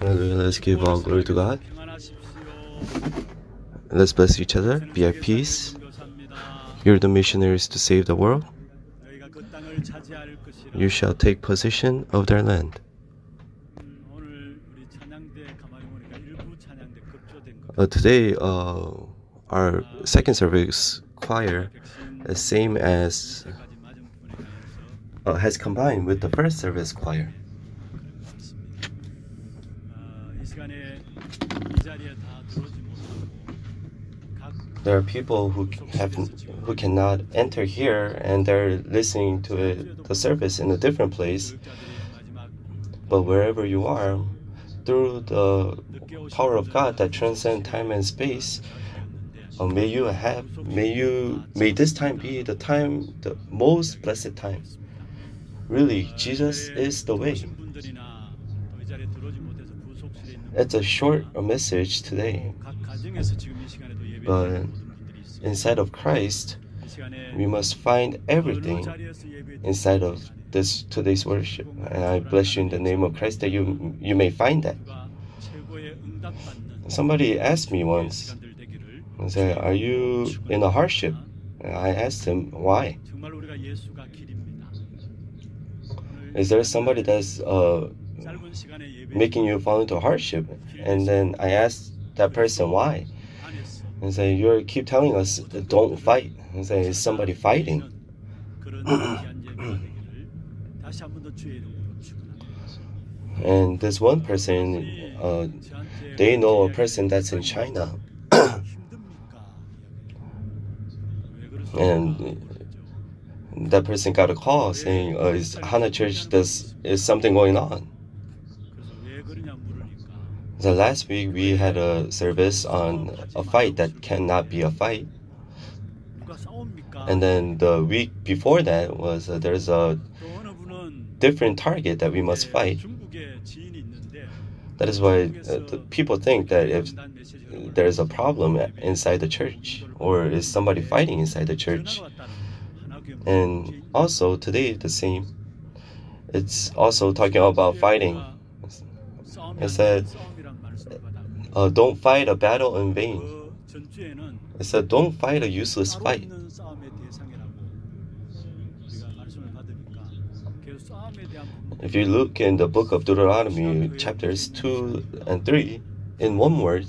Hallelujah. Let's give all glory to God. Let's bless each other. Be at peace. You're the missionaries to save the world. You shall take possession of their land. Today, our second service choir, same as has combined with the first service choir. There are people who cannot enter here, and they're listening to the service in a different place. But wherever you are, through the power of God that transcends time and space, may this time be the time, the most blessed time. Really, Jesus is the way. It's a short message today, but inside of Christ, we must find everything inside of today's worship. And I bless you in the name of Christ that you may find that. Somebody asked me once, and said, "Are you in a hardship?" And I asked him, "Why?" Is there somebody that's making you fall into hardship? And then I asked that person why. And say, "You keep telling us don't fight." And say, "Is somebody fighting?" And this one person, they know a person that's in China, and that person got a call saying, "Is Hana Church? Is something going on?" So last week we had a service on a fight that cannot be a fight, and then the week before that was there's a different target that we must fight. That is why the people think that if there is a problem inside the church, or is somebody fighting inside the church. And also today the same. It's also talking about fighting. It said, "Don't fight a battle in vain." It said, "Don't fight a useless fight." If you look in the book of Deuteronomy, chapters 2 and 3, in one word,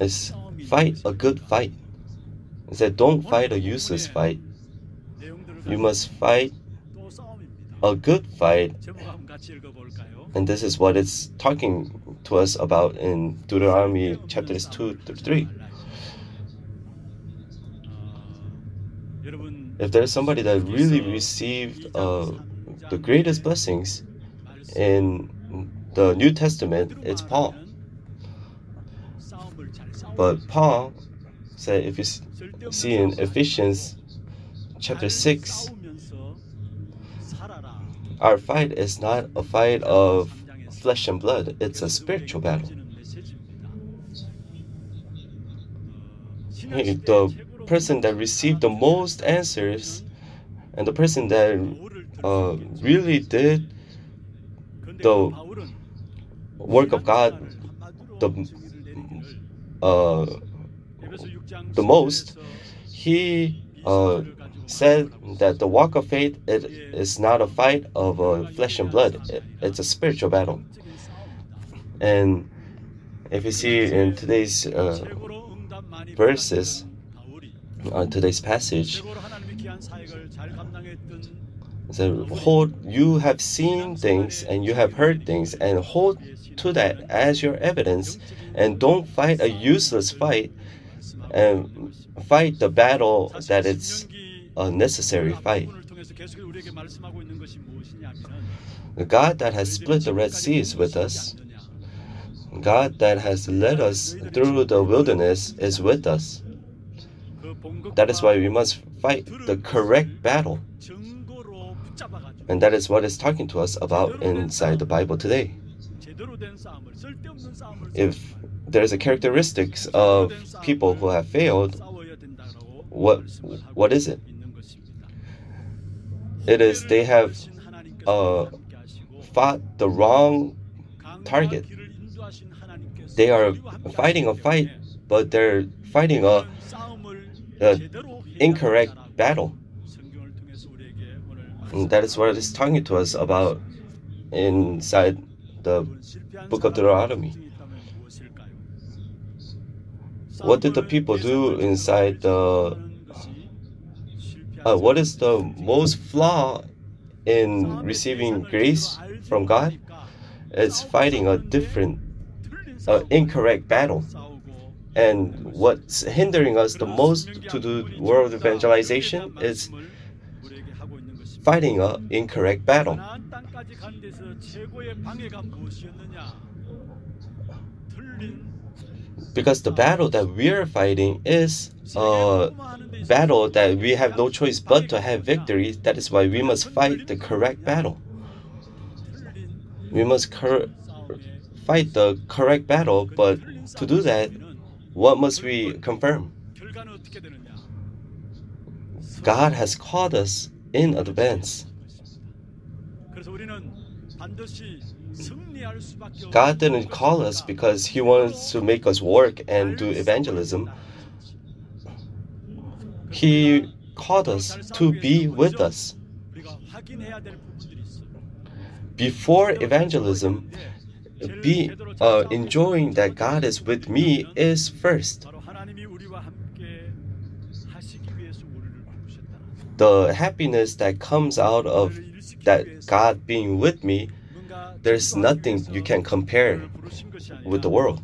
it's fight a good fight. It said, "Don't fight a useless fight." You must fight a good fight. And this is what it's talking to us about in Deuteronomy chapters 2 to 3. If there's somebody that really received the greatest blessings in the New Testament, it's Paul. But Paul said, if you see in Ephesians chapter 6, our fight is not a fight of flesh and blood. It's a spiritual battle. The person that received the most answers and the person that really did the work of God the most, he said that the walk of faith, it is not a fight of flesh and blood. It's a spiritual battle. And if you see in today's verses, on today's passage, so you have seen things and you have heard things, and hold to that as your evidence, and don't fight a useless fight, and fight the battle that it's a necessary fight. The God that has split the Red Seas with us, God that has led us through the wilderness is with us. That is why we must fight the correct battle. And that is what it's talking to us about inside the Bible today. If there is a characteristic of people who have failed, what is it? It is they have fought the wrong target. They are fighting a fight, but they're fighting an incorrect battle. And that is what it's talking to us about inside the book of Deuteronomy. What did the people do inside the... what is the most flaw in receiving grace from God? It's fighting a different, incorrect battle. And what's hindering us the most to do world evangelization is fighting an incorrect battle. Because the battle that we're fighting is a battle that we have no choice but to have victory. That is why we must fight the correct battle. We must fight the correct battle, but to do that, what must we confirm? God has called us in advance. God didn't call us because He wants to make us work and do evangelism. He called us to be with us. Before evangelism, enjoying that God is with me is first. The happiness that comes out of that God being with me, there's nothing you can compare with the world.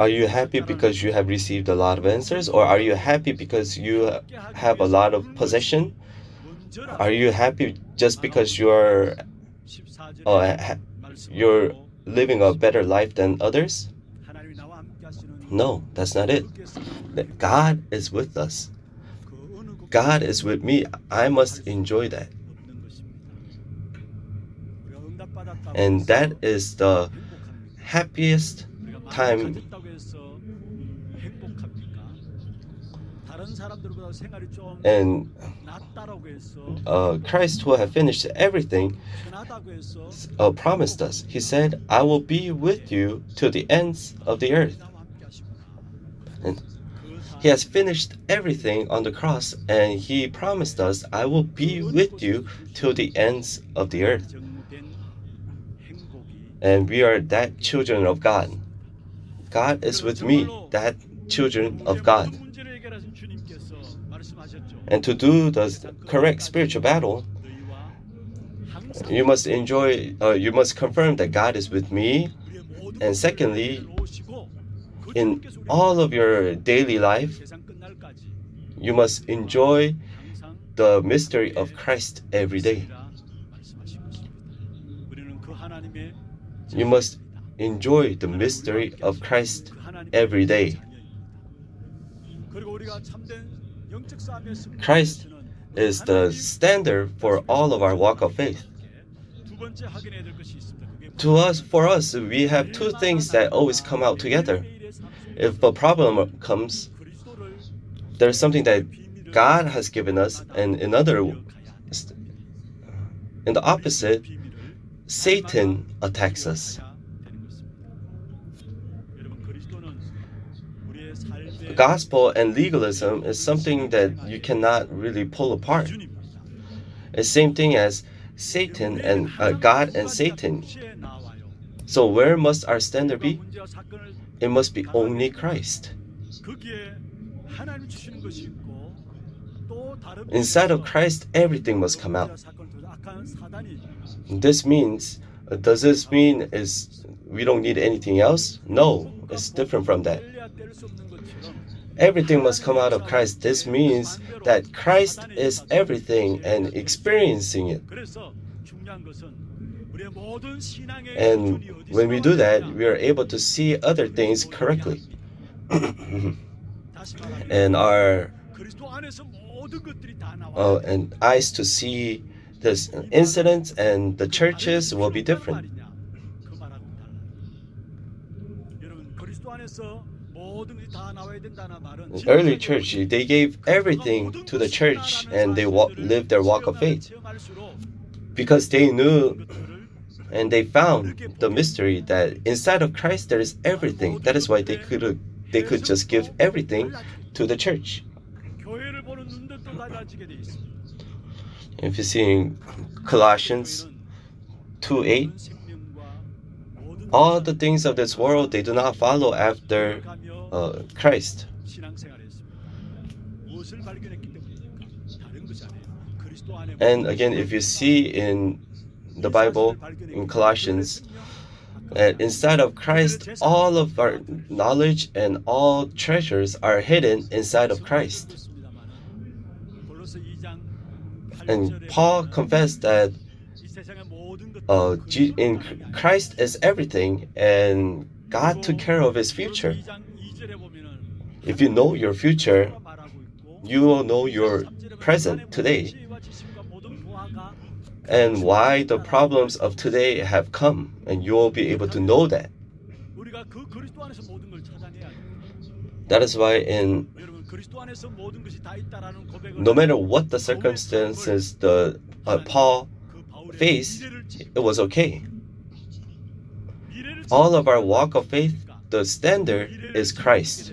Are you happy because you have received a lot of answers? Or are you happy because you have a lot of possession? Are you happy just because you're living a better life than others? No, that's not it. God is with us. God is with me. I must enjoy that. And that is the happiest time. And Christ, who have finished everything, promised us. He said, I will be with you to the ends of the earth. And He has finished everything on the cross, and He promised us, I will be with you till the ends of the earth. And we are that children of God. God is with me, that children of God. And to do the correct spiritual battle, you must enjoy, you must confirm that God is with me. And secondly, in all of your daily life, you must enjoy the mystery of Christ every day. You must enjoy the mystery of Christ every day. Christ is the standard for all of our walk of faith. For us, we have two things that always come out together. If a problem comes, there's something that God has given us, and in the opposite, Satan attacks us. Gospel and legalism is something that you cannot really pull apart. It's same thing as Satan and God and Satan. So where must our standard be? It must be only Christ. Inside of Christ, everything must come out. Does this mean we don't need anything else? No, it's different from that. Everything must come out of Christ. This means that Christ is everything and experiencing it. And when we do that, we are able to see other things correctly. And our eyes to see this incidents and the churches will be different. The early church, they gave everything to the church, and they lived their walk of faith. because they knew and they found the mystery that inside of Christ there is everything. That is why they could just give everything to the church. If you see in Colossians 2:8, all the things of this world, they do not follow after Christ. And again, if you see in the Bible, in Colossians, inside of Christ, all of our knowledge and all treasures are hidden inside of Christ. And Paul confessed that in Christ is everything, and God took care of his future. If you know your future, you will know your present today and why the problems of today have come, and you will be able to know that. That is why no matter what the circumstances Paul faced, it was okay. All of our walk of faith, the standard is Christ.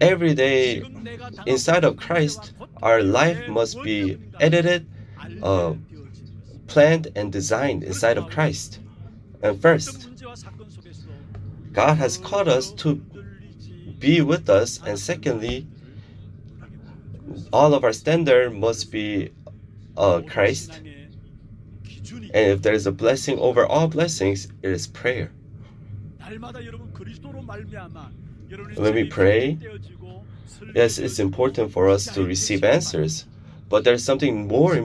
Every day, inside of Christ, our life must be edited, planned, and designed inside of Christ. And first, God has called us to be with us. And secondly, all of our standard must be Christ. And if there is a blessing over all blessings, it is prayer. When we pray, yes, it's important for us to receive answers, but there's something more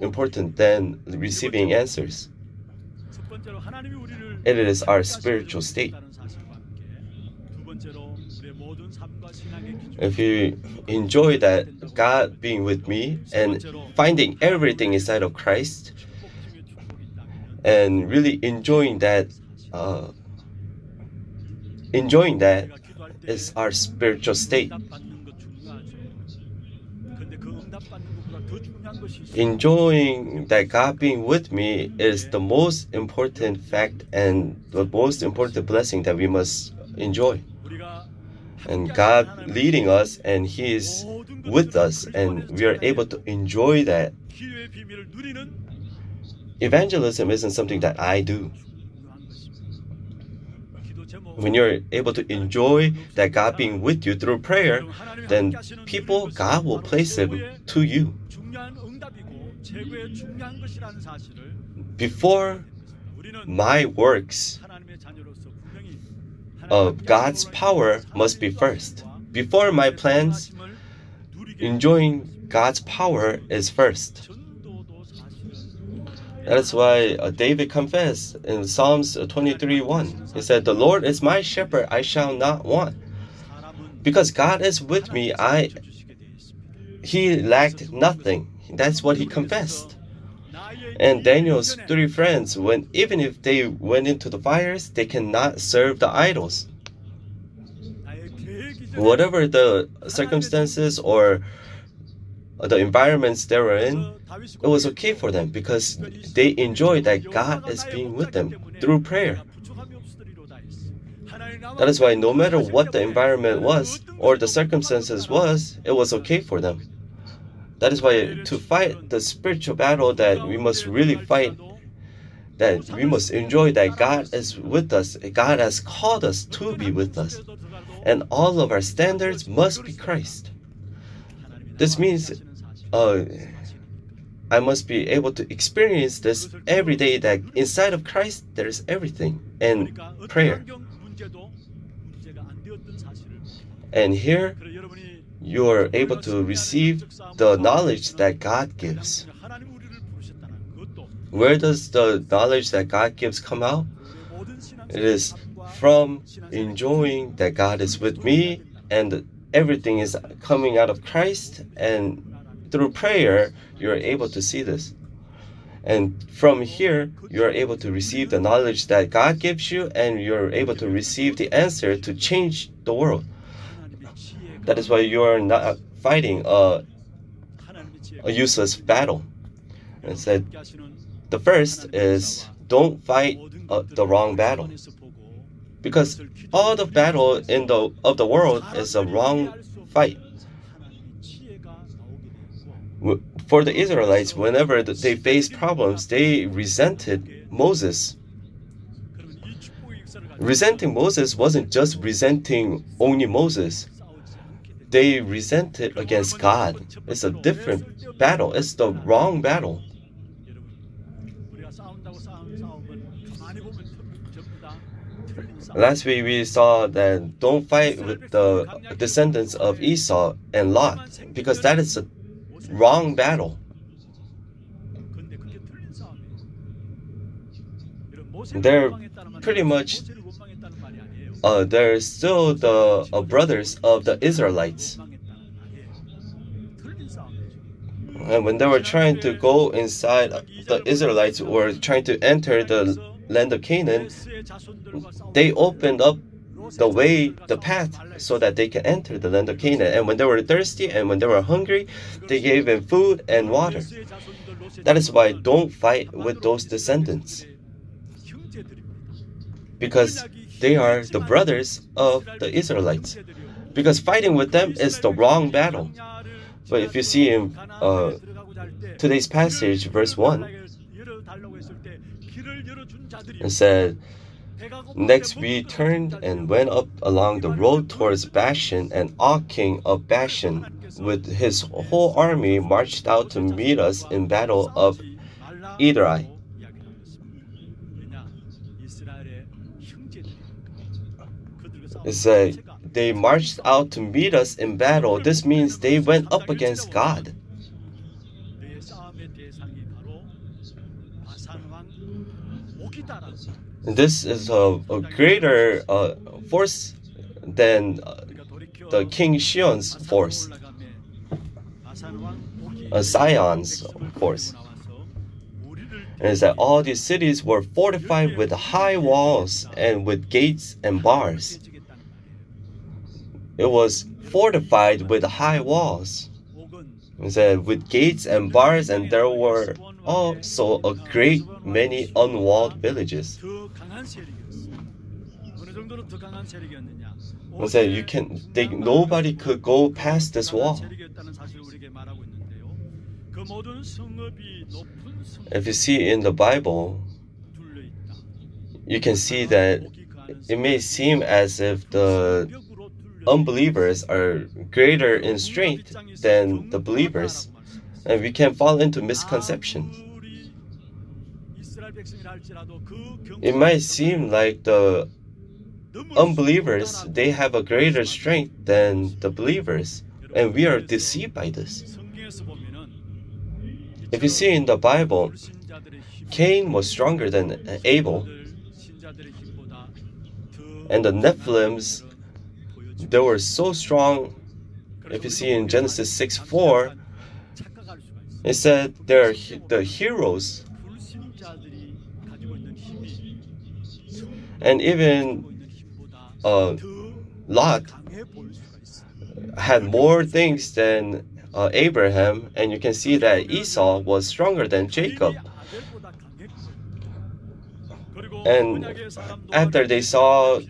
important than receiving answers. It is our spiritual state. If you enjoy that God being with me and finding everything inside of Christ and really enjoying that is our spiritual state. Enjoying that God being with me is the most important fact and the most important blessing that we must enjoy. And God leading us, and He is with us, and we are able to enjoy that. Evangelism isn't something that I do. When you're able to enjoy that God being with you through prayer, then God will place Him to you. Before my works, God's power must be first. Before my plans, enjoying God's power is first. That's why David confessed in Psalms 23:1. He said, "The Lord is my shepherd, I shall not want." Because God is with me, he lacked nothing. That's what he confessed. And Daniel's three friends, even if they went into the fires, they cannot serve the idols. Whatever the circumstances or the environments they were in, it was okay for them because they enjoyed that God is being with them through prayer. That is why no matter what the environment was or the circumstances was, it was okay for them. That is why to fight the spiritual battle that we must really fight, that we must enjoy that God is with us. God has called us to be with us. And all of our standards must be Christ. This means I must be able to experience this every day, that inside of Christ there is everything and prayer. And here you are able to receive the knowledge that God gives. Where does the knowledge that God gives come out? It is from enjoying that God is with me, and everything is coming out of Christ, and through prayer, you're able to see this. And from here, you're able to receive the knowledge that God gives you, and you're able to receive the answer to change the world. That is why you are not fighting a useless battle. And it said, the first is don't fight the wrong battle. Because all the battle in of the world is a wrong fight. For the Israelites, whenever they faced problems, they resented Moses. Resenting Moses wasn't just resenting only Moses. They resented against God. It's a different battle. It's the wrong battle. Last week we saw that don't fight with the descendants of Esau and Lot, because that is a wrong battle. They're pretty much they're still the brothers of the Israelites. And when they were trying to go inside, the Israelites were trying to enter the land of Canaan, they opened up the way, the path, so that they can enter the land of Canaan. And when they were thirsty and when they were hungry, they gave them food and water. That is why don't fight with those descendants, because they are the brothers of the Israelites. Because fighting with them is the wrong battle. But if you see in today's passage, verse 1, it said, next we turned and went up along the road towards Bashan, and Og, king of Bashan, with his whole army marched out to meet us in battle of Edrei. It said, they marched out to meet us in battle. This means they went up against God. This is a greater force than the King Sion's force, Zion's force. And it said, all these cities were fortified with high walls and with gates and bars. It was fortified with high walls. It said, with gates and bars, and there were also a great many unwalled villages. It said, nobody could go past this wall. If you see in the Bible, you can see that it may seem as if the unbelievers are greater in strength than the believers, and we can fall into misconceptions. It might seem like the unbelievers, they have a greater strength than the believers, and we are deceived by this. If you see in the Bible, Cain was stronger than Abel, and the Nephilims, they were so strong. If you see in Genesis 6:4, it said they're the heroes. And even Lot had more things than Abraham, and you can see that Esau was stronger than Jacob. And after they saw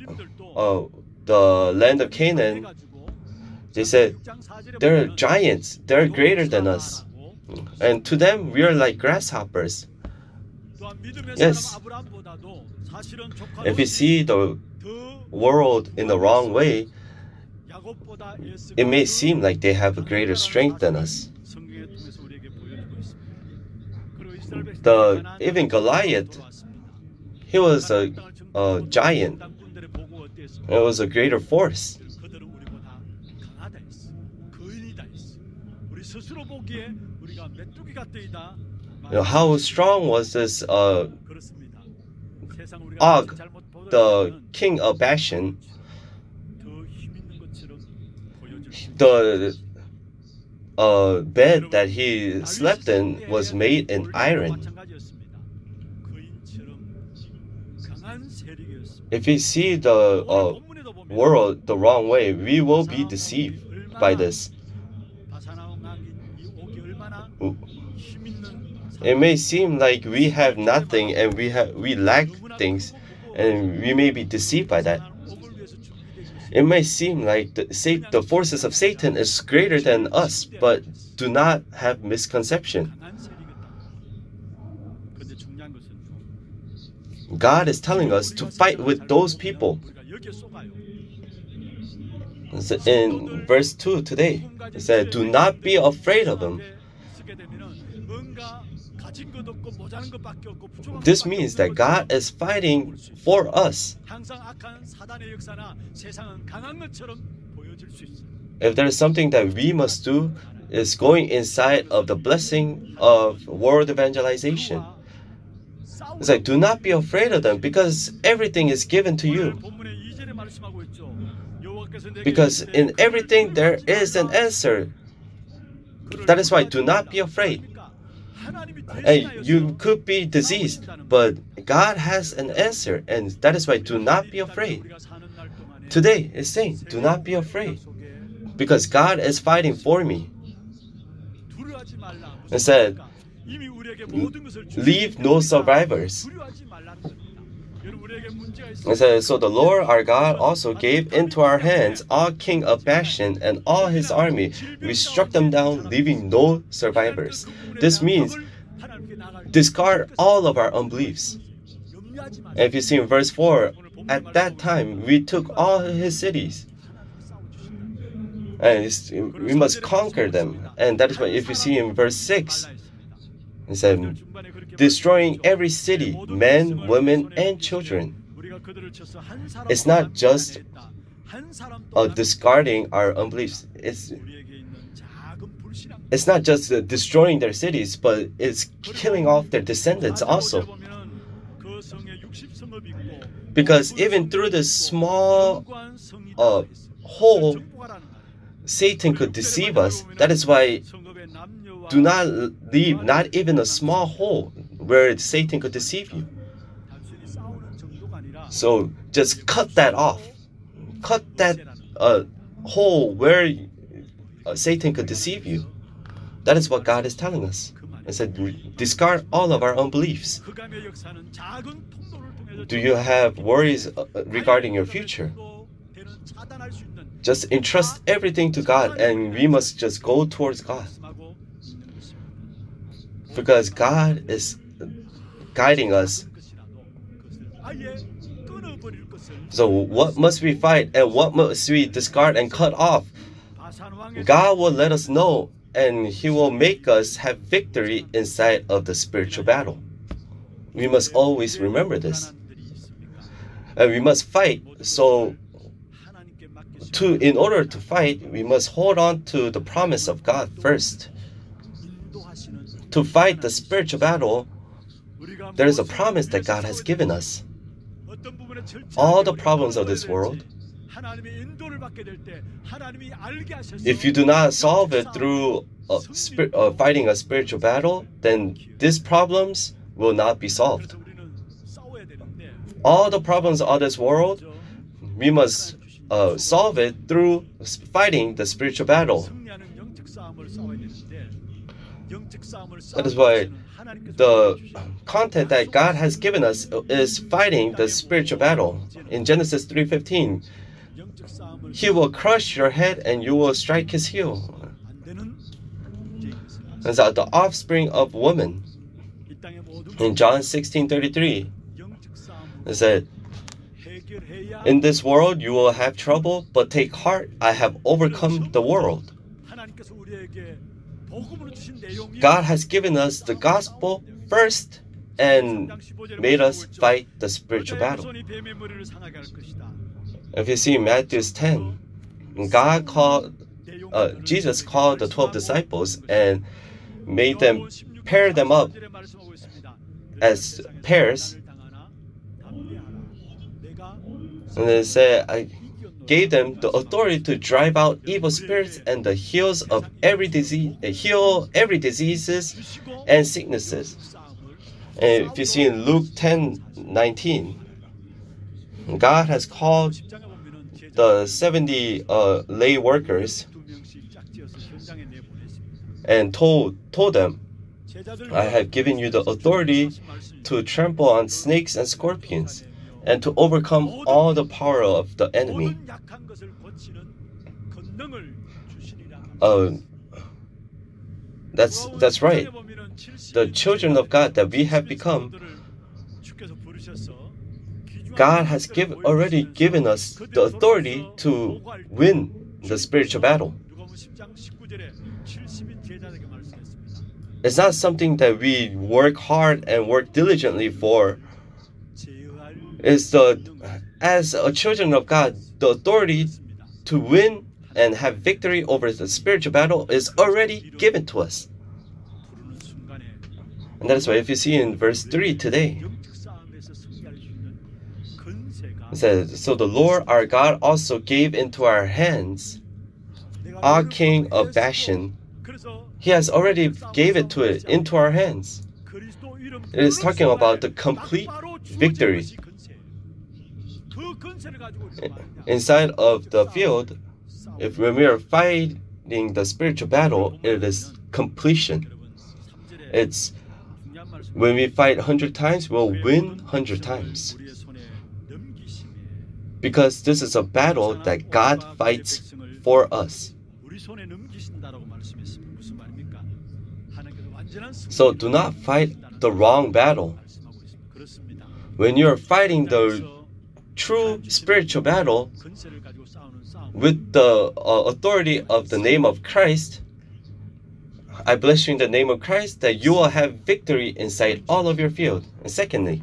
the land of Canaan, they said, they're giants, they're greater than us. And to them, we are like grasshoppers. Yes. If you see the world in the wrong way, it may seem like they have a greater strength than us. Even Goliath, he was a giant. It was a greater force. How strong was this Og, the king of Bashan? The bed that he slept in was made in iron. If we see the world the wrong way, we will be deceived by this. It may seem like we have nothing and we lack things, and we may be deceived by that. It may seem like the forces of Satan is greater than us, but do not have misconception. God is telling us to fight with those people. In verse 2 today, it said, do not be afraid of them. This means that God is fighting for us. If there is something that we must do, it's going inside of the blessing of world evangelization. It's like, do not be afraid of them, because everything is given to you. Because in everything there is an answer. That is why do not be afraid. And you could be diseased, but God has an answer, and that is why do not be afraid. Today it's saying, do not be afraid, because God is fighting for me. It said, leave no survivors. It says, so the Lord our God also gave into our hands all king of Bashan and all his army. We struck them down, leaving no survivors. This means discard all of our unbeliefs. And if you see in verse 4, at that time we took all his cities. And we must conquer them. And that is why if you see in verse 6, it said, destroying every city, men, women, and children. It's not just discarding our unbeliefs. It's not just destroying their cities, but it's killing off their descendants also. Because even through this small hole, Satan could deceive us. That is why do not leave not even a small hole where Satan could deceive you. So just cut that off. Cut that hole where Satan could deceive you. That is what God is telling us. It said, discard all of our unbeliefs. Do you have worries regarding your future? Just entrust everything to God, and we must just go towards God. Because God is guiding us. So what must we fight and what must we discard and cut off? God will let us know, and He will make us have victory inside of the spiritual battle. We must always remember this. And we must fight. So in order to fight, we must hold on to the promise of God first. To fight the spiritual battle, there is a promise that God has given us. All the problems of this world, if you do not solve it through fighting a spiritual battle, then these problems will not be solved. All the problems of this world, we must solve it through fighting the spiritual battle. That is why the content that God has given us is fighting the spiritual battle. In Genesis 3:15, He will crush your head and you will strike his heel. And so the offspring of woman. In John 16:33, it said, in this world you will have trouble, but take heart, I have overcome the world. God has given us the gospel first and made us fight the spiritual battle. If you see Matthew 10, Jesus called the 12 disciples and made them pair them up as pairs. And they said, I gave them the authority to drive out evil spirits and the heals of every disease, heal every diseases and sicknesses. And if you see in Luke 10:19, God has called the 70 lay workers and told them, I have given you the authority to trample on snakes and scorpions, and to overcome all the power of the enemy. That's right. The children of God that we have become, God has already given us the authority to win the spiritual battle. It's not something that we work hard and work diligently for. It's as a children of God, the authority to win and have victory over the spiritual battle is already given to us. And that is why if you see in verse 3 today, it says, "So the Lord our God also gave into our hands our king of Bashan." He has already gave it into our hands. It is talking about the complete victory. Inside of the field, when we are fighting the spiritual battle, it is completion. It's when we fight 100 times, we'll win 100 times. Because this is a battle that God fights for us. So do not fight the wrong battle. When you are fighting the true spiritual battle with the authority of the name of Christ, I bless you in the name of Christ that you will have victory inside all of your field. And secondly,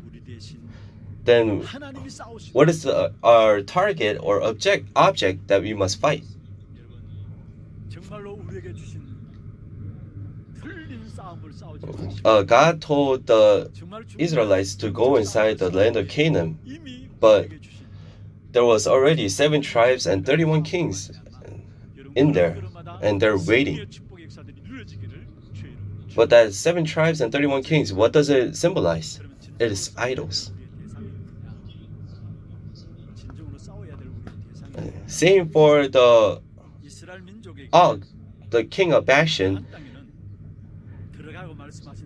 then what is our target or object that we must fight? God told the Israelites to go inside the land of Canaan, but there was already 7 tribes and 31 kings in there, and they're waiting. But that 7 tribes and 31 kings, what does it symbolize? It is idols. Same for the Og, the king of Bashan.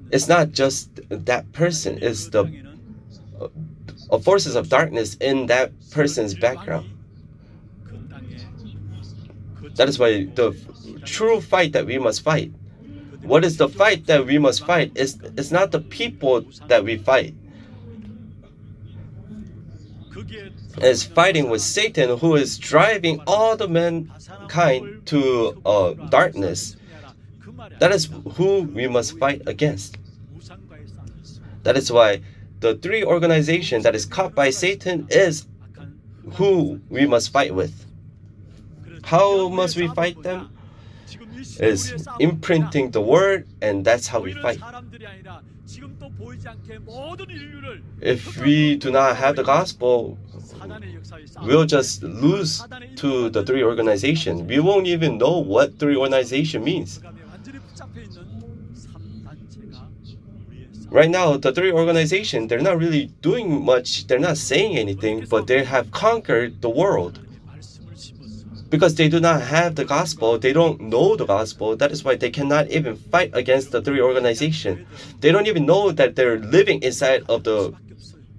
It's not just that person, it's the forces of darkness in that person's background. That is why the true fight that we must fight. What is the fight that we must fight? It's not the people that we fight. It's fighting with Satan, who is driving all the mankind to darkness. That is who we must fight against. That is why the 3 organizations that is caught by Satan is who we must fight with. How must we fight them? Is imprinting the word, and that's how we fight. If we do not have the gospel, we'll just lose to the 3 organizations. We won't even know what 3 organization means. Right now, the 3 organizations, they're not really doing much, they're not saying anything, but they have conquered the world. Because they do not have the gospel, they don't know the gospel. That is why they cannot even fight against the 3 organizations. They don't even know that they're living inside of the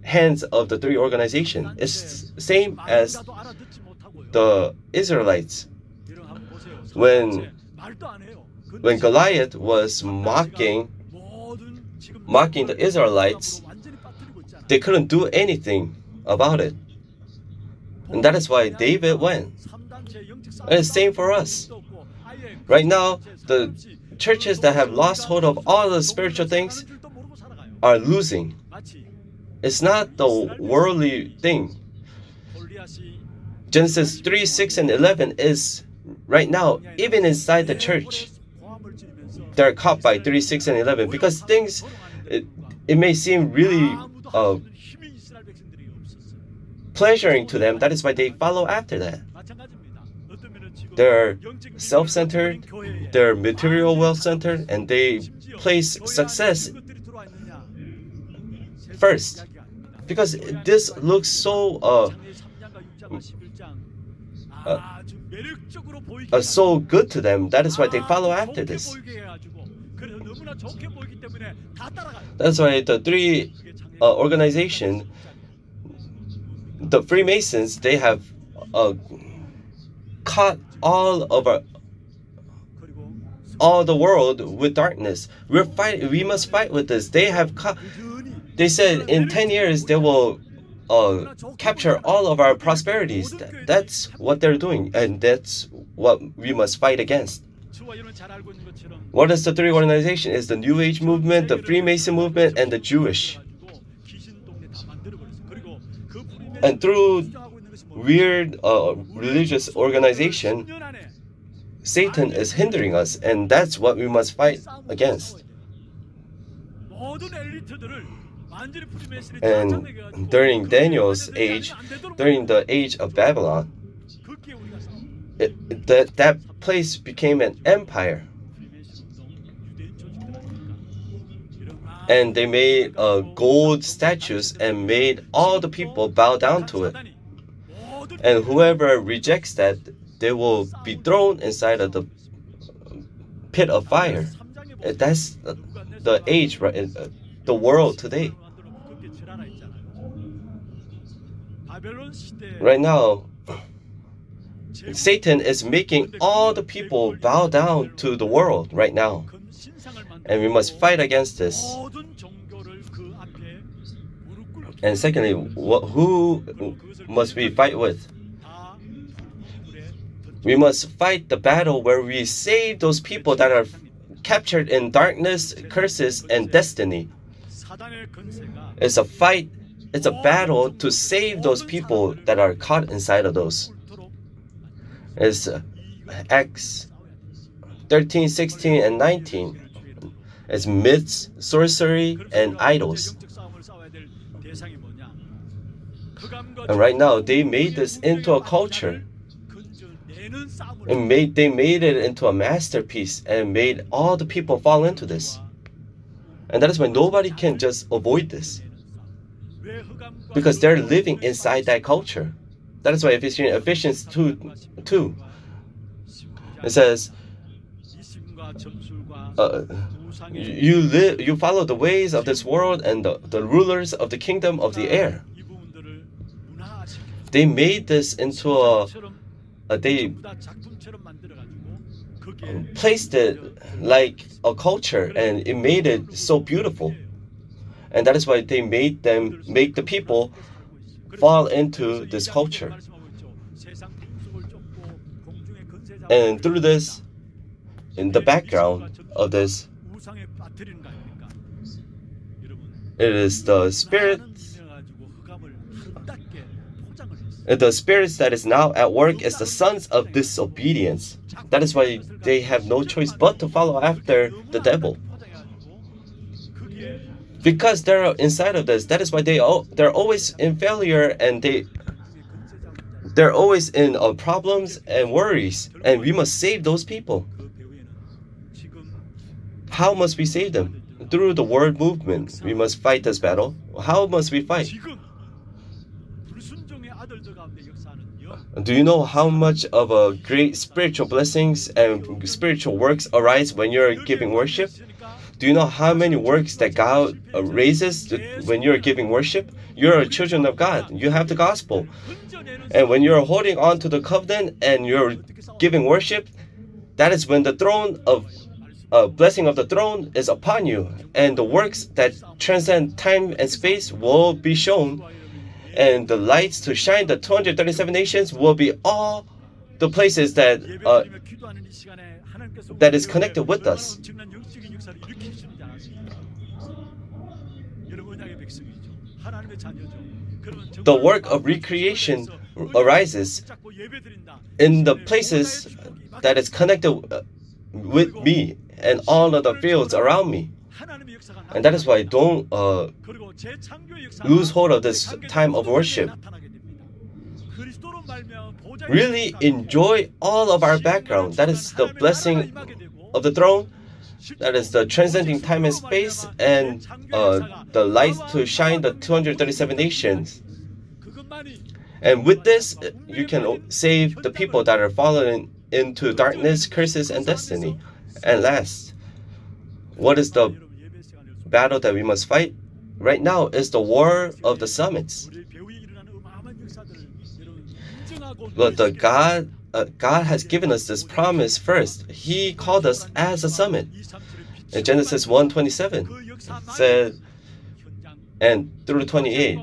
hands of the 3 organizations. It's same as the Israelites. When Goliath was mocking the Israelites, they couldn't do anything about it. And that is why David went. It's the same for us. Right now, the churches that have lost hold of all the spiritual things are losing. It's not the worldly thing. Genesis 3, 6, and 11 is right now, even inside the church, they're caught by 3, 6, and 11. Because things, it may seem really pleasuring to them. That is why they follow after that. They're self-centered, they're material well-centered, and they place success first. Because this looks so so good to them. That is why they follow after this. That's why the three organizations, the Freemasons, they have caught all of our, all the world with darkness. We're fight. We must fight with this. They have caught. They said in 10 years they will capture all of our prosperities. That's what they're doing, and that's what we must fight against. What is the three organizations? It's the New Age movement, the Freemason movement, and the Jewish. And through weird religious organization, Satan is hindering us, and that's what we must fight against. And during Daniel's age, during the age of Babylon, that place became an empire. And they made gold statues and made all the people bow down to it. And whoever rejects that, they will be thrown inside of the pit of fire. That's the age, right? The world today. Right now, Satan is making all the people bow down to the world right now. And we must fight against this. And secondly, who must we fight with? We must fight the battle where we save those people that are captured in darkness, curses, and destiny. It's a fight, it's a battle to save those people that are caught inside of those. It's Acts 13, 16, and 19. It's myths, sorcery, and idols. And right now, they made this into a culture. And they made it into a masterpiece and made all the people fall into this. And that is why nobody can just avoid this. Because they're living inside that culture. That is why Ephesians 2:2, it says, you follow the ways of this world and the rulers of the kingdom of the air. They made this into they placed it like a culture, and it made it so beautiful. And that is why they made them, make the people fall into this culture. And through this, in the background of this, it is the spirits that is now at work is the sons of disobedience. That is why they have no choice but to follow after the devil. Because they're inside of this, that is why they're always in failure, and they're always in problems and worries, and we must save those people. How must we save them? Through the word movement, we must fight this battle. How must we fight? Do you know how much of a great spiritual blessings and spiritual works arise when you're giving worship? Do you know how many works that God raises when you're giving worship? You're a children of God. You have the gospel. And when you're holding on to the covenant and you're giving worship, that is when the throne of blessing of the throne is upon you. And the works that transcend time and space will be shown. And the lights to shine, the 237 nations will be all the places that that is connected with us. The work of recreation arises in the places that is connected with me and all of the fields around me. And that is why don't lose hold of this time of worship. Really enjoy all of our background. That is the blessing of the throne. That is the transcending time and space, and the light to shine the 237 nations. And with this, you can save the people that are fallen into darkness, curses, and destiny. And last, what is the battle that we must fight right now is the war of the summits. But the God has given us this promise first. He called us as a summit. In Genesis 1:27 said, and through 28,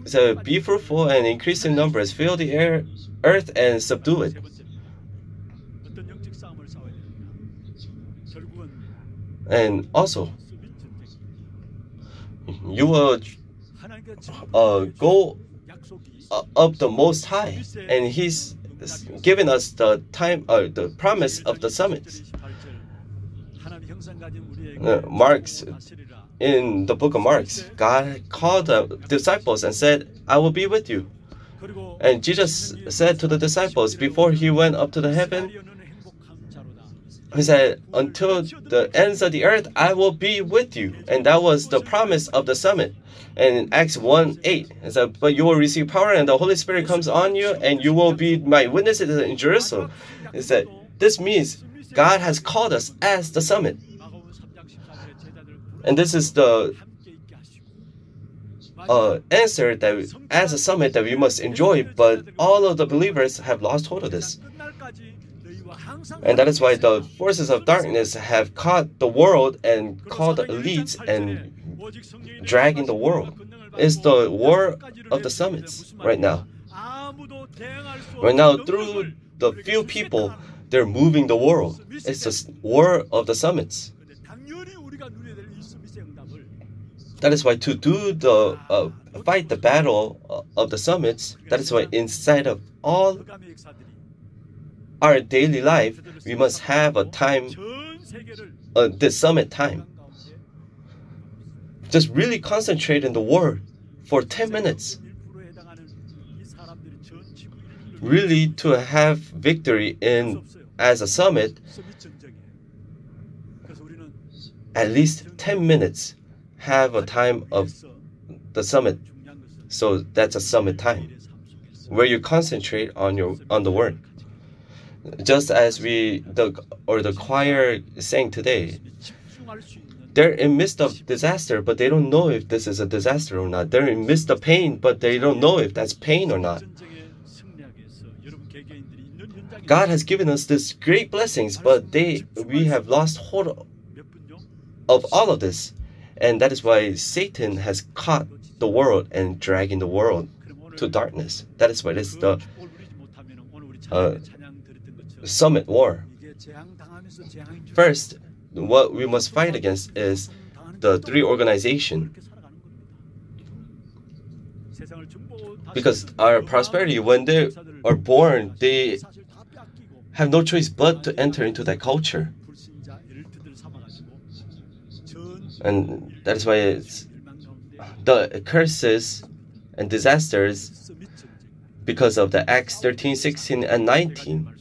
it said, be fruitful and increase in numbers, fill the earth and subdue it. And also, you will go up the Most High, and He's given us the time, the promise of the summits. In the book of Mark, God called the disciples and said, I will be with you. And Jesus said to the disciples before He went up to the heaven, He said, until the ends of the earth, I will be with you. And that was the promise of the summit. And in Acts 1:8, it said, but you will receive power and the Holy Spirit comes on you and you will be my witnesses in Jerusalem. It said, this means God has called us as the summit. And this is the answer that we, as a summit that we must enjoy. But all of the believers have lost hold of this. And that is why the forces of darkness have caught the world and called the elites and dragging the world. It's the war of the summits right now. Right now, through the few people, they're moving the world. It's the war of the summits. That is why to do the fight the battle of the summits, that is why inside of all our daily life, we must have a time, the summit time. Just really concentrate in the Word for 10 minutes. Really to have victory in as a summit, at least 10 minutes have a time of the summit. So that's a summit time where you concentrate on the Word. Just as the choir sang today, they're in midst of disaster, but they don't know if this is a disaster or not. They're in midst of pain, but they don't know if that's pain or not. God has given us these great blessings, but we have lost hold of all of this, and that is why Satan has caught the world and dragging the world to darkness. That is why it's the summit war. First, what we must fight against is the three organizations. Because our prosperity, when they are born, they have no choice but to enter into that culture. And that is why it's the curses and disasters because of the Acts 13, 16, and 19.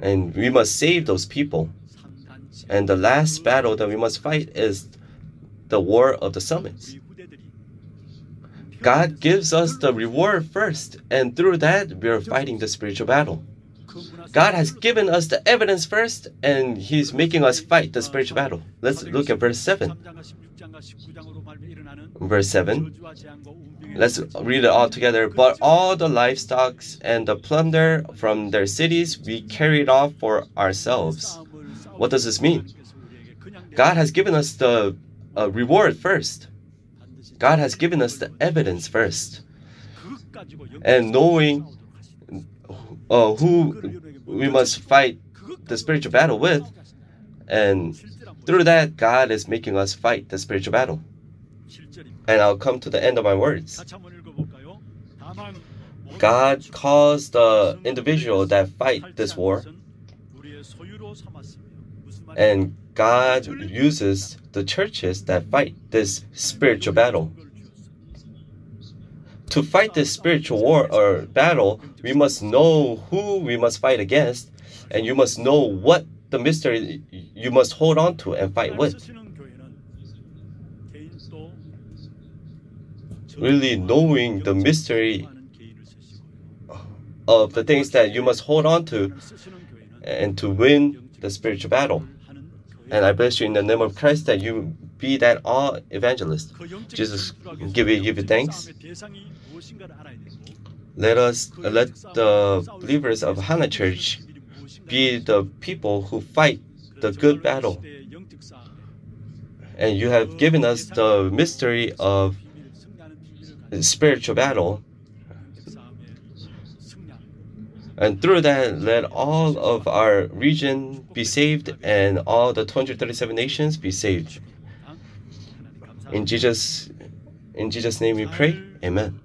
And we must save those people. And the last battle that we must fight is the war of the summits. God gives us the reward first, and through that, we are fighting the spiritual battle. God has given us the evidence first, and He's making us fight the spiritual battle. Let's look at verse 7. Verse 7. Let's read it all together. But all the livestock and the plunder from their cities we carried off for ourselves. What does this mean? God has given us the reward first. God has given us the evidence first. And knowing who we must fight the spiritual battle with, and through that, God is making us fight the spiritual battle. And I'll come to the end of my words. God calls the individual that fight this war, and God uses the churches that fight this spiritual battle. To fight this spiritual war or battle, we must know who we must fight against, and you must know what the mystery you must hold on to and fight with. Really knowing the mystery of the things that you must hold on to and to win the spiritual battle. And I bless you in the name of Christ that you be that all evangelists. Jesus, give you thanks. Let the believers of Hana Church be the people who fight the good battle. And you have given us the mystery of spiritual battle. And through that, let all of our region be saved and all the 237 nations be saved. In Jesus' name we pray. Amen.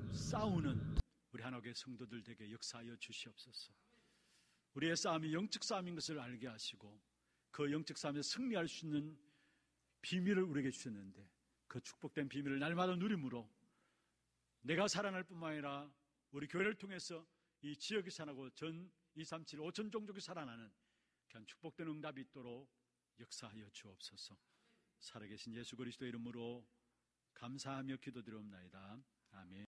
이 지역이 살아나고 전 237 5천 종족이 살아나는 그냥 축복된 응답이 있도록 역사하여 주옵소서. 살아계신 예수 그리스도의 이름으로 감사하며 기도드리옵나이다. 아멘.